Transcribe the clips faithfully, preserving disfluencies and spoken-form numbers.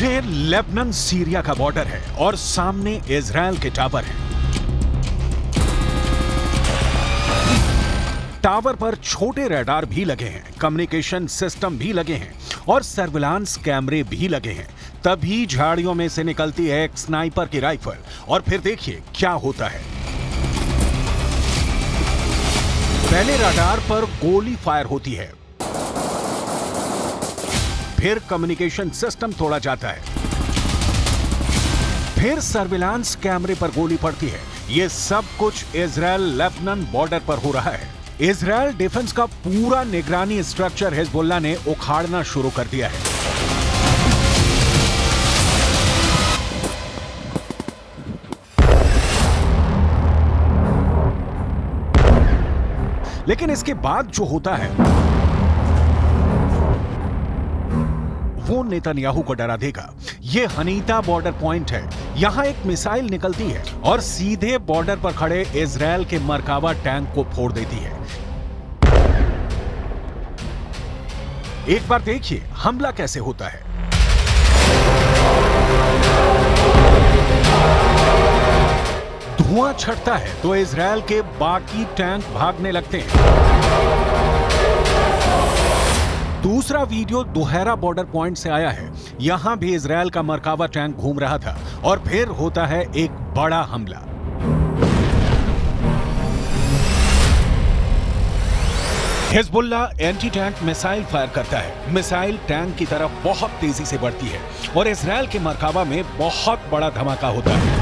ये Lebanon Syria का border है और सामने इजराइल के टावर है। टावर पर छोटे रडार भी लगे हैं, कम्युनिकेशन सिस्टम भी लगे हैं और सर्विलांस कैमरे भी लगे हैं। तभी झाड़ियों में से निकलती है एक स्नाइपर की राइफल और फिर देखिए क्या होता है। पहले रडार पर गोली फायर होती है, फिर कम्युनिकेशन सिस्टम तोड़ा जाता है, फिर सर्विलांस कैमरे पर गोली पड़ती है। यह सब कुछ इजराइल लेबनान बॉर्डर पर हो रहा है। इजराइल डिफेंस का पूरा निगरानी स्ट्रक्चर हिजबुल्ला ने उखाड़ना शुरू कर दिया है। लेकिन इसके बाद जो होता है वो नेतन्याहू को डरा देगा। ये हनीता बॉर्डर पॉइंट है। यहाँ एक मिसाइल निकलती है और सीधे बॉर्डर पर खड़े इजरायल के मरकावा टैंक को फोड़ देती है। एक बार देखिए हमला कैसे होता है। धुआं छटता है तो इजरायल के बाकी टैंक भागने लगते हैं। दूसरा वीडियो दोहरा बॉर्डर पॉइंट से आया है। यहां भी इजरायल का मरकावा टैंक घूम रहा था और फिर होता है एक बड़ा हमला। Hezbollah anti tank missile fire करता है। मिसाइल टैंक की तरफ बहुत तेजी से बढ़ती है और इजरायल के मरकावा में बहुत बड़ा धमाका होता है।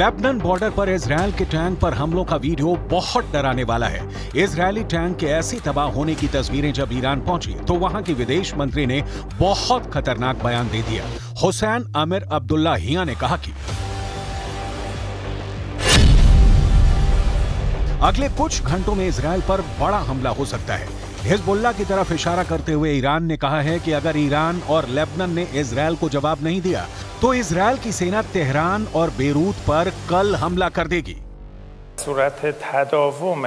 लेबनान बॉर्डर पर इजरायल के टैंक पर हमलों का वीडियो बहुत डराने वाला है। इजरायली टैंक के ऐसे तबाह होने की तस्वीरें जब ईरान पहुंची तो वहां के विदेश मंत्री ने बहुत खतरनाक बयान दे दिया। हुसैन आमिर अब्दुल्लाहियां ने कहा कि अगले कुछ घंटों में इजरायल पर बड़ा हमला हो सकता है। हिजबुल्ला की तरफ इशारा करते हुए ईरान ने कहा है कि अगर ईरान और लेबनान ने इजरायल को जवाब नहीं दिया तो इजरायल की सेना तेहरान और बेरूत पर कल हमला कर देगी। सूरत तदावम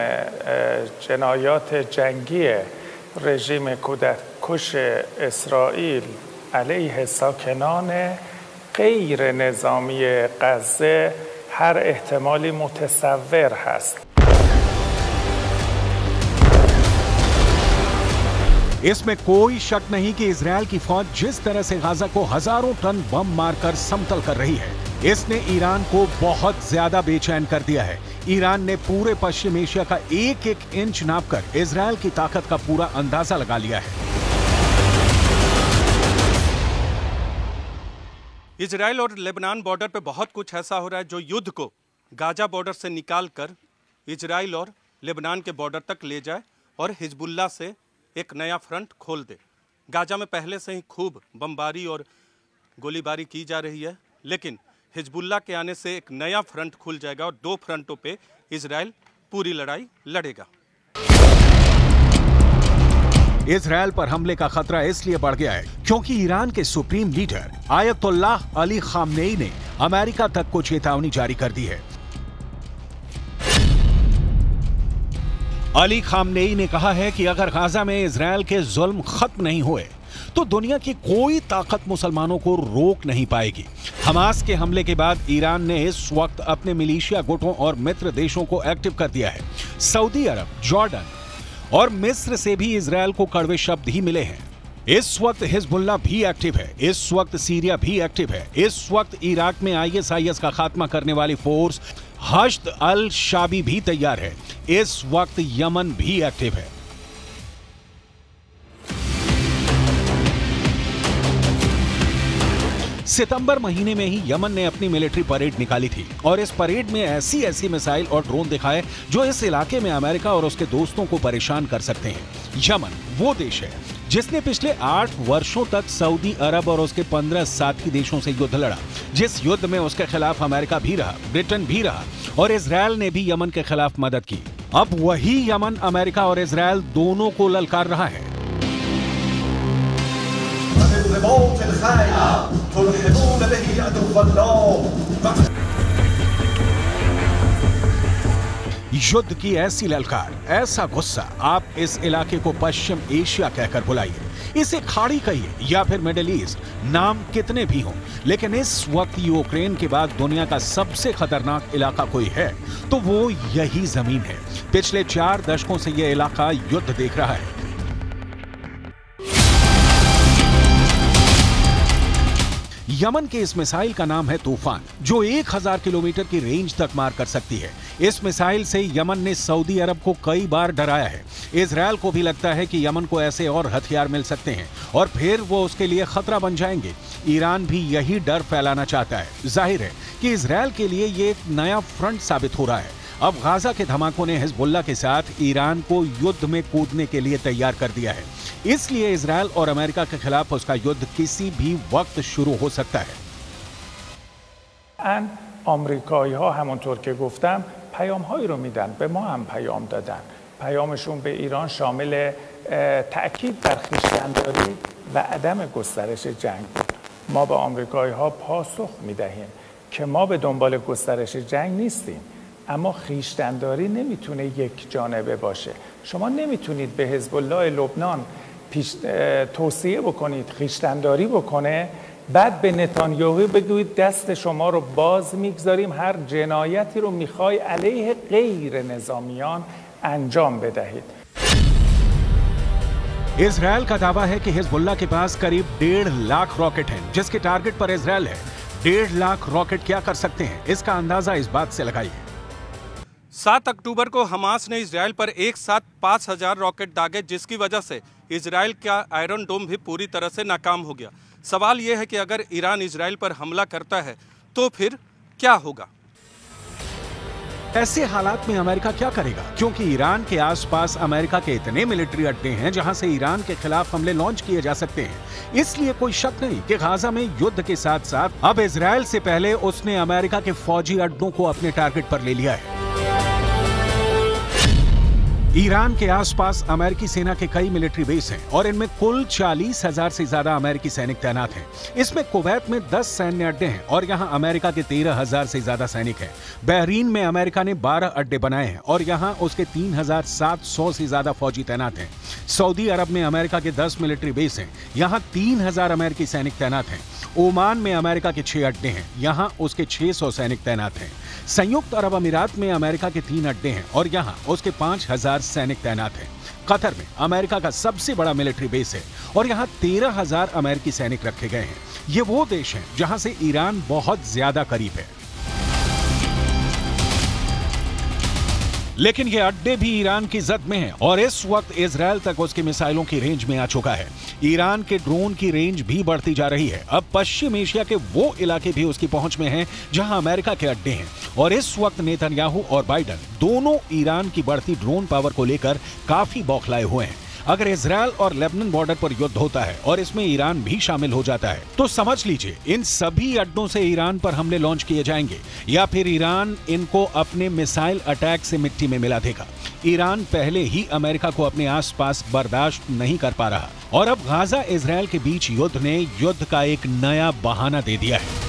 जनायात जंगी रژیم کودکش اسرائیل علیه ساکنان غیر نظامی غزه هر احتمالی متصور هست। इसमें कोई शक नहीं कि इजरायल की फौज जिस तरह से गाजा को हजारों टन बम मारकर समतल कर रही है, इसने ईरान को बहुत ज्यादा बेचैन कर दिया है। ईरान ने पूरे पश्चिम एशिया का एक एक इंच नापकर इजरायल की ताकत का पूरा अंदाजा लगा लिया है। इजरायल और लेबनान बॉर्डर पे बहुत कुछ ऐसा हो रहा है जो युद्ध को गाजा बॉर्डर से निकाल कर इजरायल और लेबनान के बॉर्डर तक ले जाए और हिजबुल्ला से एक नया फ्रंट खोल दे। गाजा में पहले से ही खूब बमबारी और गोलीबारी की जा रही है, लेकिन हिजबुल्ला के आने से एक नया फ्रंट खुल जाएगा और दो फ्रंटों पे इजरायल पूरी लड़ाई लड़ेगा। इजरायल पर हमले का खतरा इसलिए बढ़ गया है क्योंकि ईरान के supreme leader Ayatollah Ali Khamenei ने अमेरिका तक को चेतावनी जारी कर दी है। अली खामेनेई ने कहा है कि अगर गाजा में इजरायल के जुल्म खत्म नहीं हुए तो दुनिया की कोई ताकत मुसलमानों को रोक नहीं पाएगी। हमास के हमले के बाद ईरान ने इस वक्त अपने मिलिशिया गुटों और मित्र देशों को एक्टिव कर दिया है। सऊदी अरब, जॉर्डन और मिस्र से भी इजरायल को कड़वे शब्द ही मिले हैं। इस वक्त हिजबुल्ला भी एक्टिव है, इस वक्त सीरिया भी एक्टिव है, इस वक्त इराक में आईएसआईएस का खात्मा करने वाली फोर्स हश्द अल शाबी भी तैयार है, इस वक्त यमन भी एक्टिव है। सितंबर महीने में ही यमन ने अपनी मिलिट्री परेड निकाली थी और इस परेड में ऐसी ऐसी मिसाइल और ड्रोन दिखाए जो इस इलाके में अमेरिका और उसके दोस्तों को परेशान कर सकते हैं। यमन वो देश है जिसने पिछले आठ वर्षों तक सऊदी अरब और उसके पंद्रह साथी देशों से युद्ध लड़ा, जिस युद्ध में उसके खिलाफ अमेरिका भी रहा, ब्रिटेन भी रहा और इजरायल ने भी यमन के खिलाफ मदद की। अब वही यमन अमेरिका और इजरायल दोनों को ललकार रहा है। युद्ध की ऐसी ललकार, ऐसा गुस्सा, आप इस इलाके को पश्चिम एशिया कहकर बुलाइए, इसे खाड़ी कहिए या फिर मिडिल ईस्ट, नाम कितने भी हों, लेकिन इस वक्त यूक्रेन के बाद दुनिया का सबसे खतरनाक इलाका कोई है तो वो यही जमीन है। पिछले चार दशकों से यह इलाका युद्ध देख रहा है। यमन के इस मिसाइल का नाम है तूफान, जो एक हज़ार किलोमीटर की रेंज तक मार कर सकती है। इस मिसाइल से यमन ने सऊदी अरब को कई बार डराया है। इजरायल को भी लगता है कि यमन को ऐसे और हथियार मिल सकते हैं और फिर वो उसके लिए खतरा बन जाएंगे। ईरान भी यही डर फैलाना चाहता है। जाहिर है कि इजरायल के लिए ये एक नया फ्रंट साबित हो रहा है। अब गाजा के धमाकों ने हिजबुल्ला के साथ ईरान को युद्ध में कूदने के लिए तैयार कर दिया है, इसलिए इजरायल और अमेरिका के खिलाफ उसका युद्ध किसी भी वक्त शुरू हो सकता है। एंड अमेरिकाई ها همونطور که گفتم پیام‌هایی رو میدن، به ما هم پیام دادن. پیامشون به ایران شامل تأکید بر خویشتنداری و عدم گسترش جنگ بود. ما به آمریکایی ها پاسخ میدهیم که ما به دنبال گسترش جنگ نیستیم. اما خیشتنداری نمیتونه یک جانبه باشه. شما نمیتونید به حزب الله لبنان پیش توصیه بکنید خیشتنداری بکنه، بعد به نتانیاهو بگوید دست شما رو باز میگذاریم، هر جنایتی رو میخوای علیه غیر نظامیان انجام بدهید. اسرائیل का दावा है कि हिजबुल्लाह के पास करीब डेढ़ लाख रॉकेट हैं जिसके टारगेट पर इसराइल है। डेढ़ लाख रॉकेट क्या कर सकते हैं, इसका अंदाजा इस बात से लगाइए। सात अक्टूबर को हमास ने इजराइल पर एक साथ पाँच हज़ार रॉकेट दागे, जिसकी वजह से इजराइल का आयरन डोम भी पूरी तरह से नाकाम हो गया। सवाल यह है कि अगर ईरान इजराइल पर हमला करता है तो फिर क्या होगा? ऐसे हालात में अमेरिका क्या करेगा, क्योंकि ईरान के आसपास अमेरिका के इतने मिलिट्री अड्डे हैं जहां से ईरान के खिलाफ हमले लॉन्च किए जा सकते हैं। इसलिए कोई शक नहीं कि गाजा में युद्ध के साथ साथ अब इजराइल से पहले उसने अमेरिका के फौजी अड्डों को अपने टारगेट पर ले लिया है। ईरान के आसपास अमेरिकी सेना के कई मिलिट्री बेस हैं और इनमें कुल चालीस हजार से ज्यादा अमेरिकी सैनिक तैनात हैं। इसमें कुवैत में दस सैन्य अड्डे हैं और यहाँ अमेरिका के तेरह हजार से ज्यादा सैनिक हैं। बहरीन में अमेरिका ने बारह अड्डे बनाए हैं और यहाँ उसके तीन हजार सात सौ से ज्यादा फौजी तैनात हैं। सऊदी अरब में अमेरिका के दस मिलिट्री बेस हैं, यहाँ तीन हजार अमेरिकी सैनिक तैनात हैं। ओमान में अमेरिका के छह अड्डे हैं, यहाँ उसके छह सौ सैनिक तैनात हैं। संयुक्त अरब अमीरात में अमेरिका के तीन अड्डे हैं और यहाँ उसके पाँच हजार सैनिक तैनात हैं। कतर में अमेरिका का सबसे बड़ा मिलिट्री बेस है और यहाँ तेरह हजार अमेरिकी सैनिक रखे गए हैं। ये वो देश हैं जहाँ से ईरान बहुत ज्यादा करीब है, लेकिन ये अड्डे भी ईरान की जद में हैं और इस वक्त इजराइल तक उसकी मिसाइलों की रेंज में आ चुका है। ईरान के ड्रोन की रेंज भी बढ़ती जा रही है। अब पश्चिम एशिया के वो इलाके भी उसकी पहुंच में हैं जहां अमेरिका के अड्डे हैं और इस वक्त नेतन्याहू और बाइडन दोनों ईरान की बढ़ती ड्रोन पावर को लेकर काफी बौखलाए हुए हैं। अगर इजराइल और लेबनान बॉर्डर पर युद्ध होता है और इसमें ईरान भी शामिल हो जाता है तो समझ लीजिए इन सभी अड्डों से ईरान पर हमले लॉन्च किए जाएंगे या फिर ईरान इनको अपने मिसाइल अटैक से मिट्टी में मिला देगा। ईरान पहले ही अमेरिका को अपने आसपास बर्दाश्त नहीं कर पा रहा और अब गाजा इजराइल के बीच युद्ध ने युद्ध का एक नया बहाना दे दिया है।